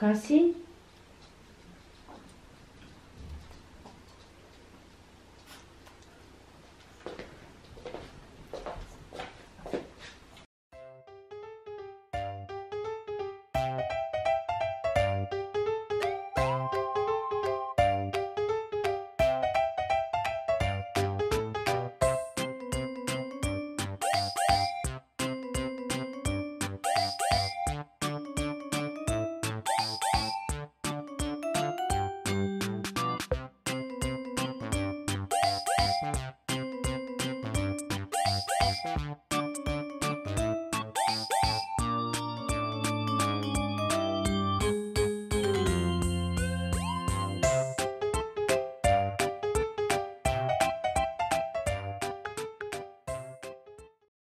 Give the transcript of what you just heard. Kassy?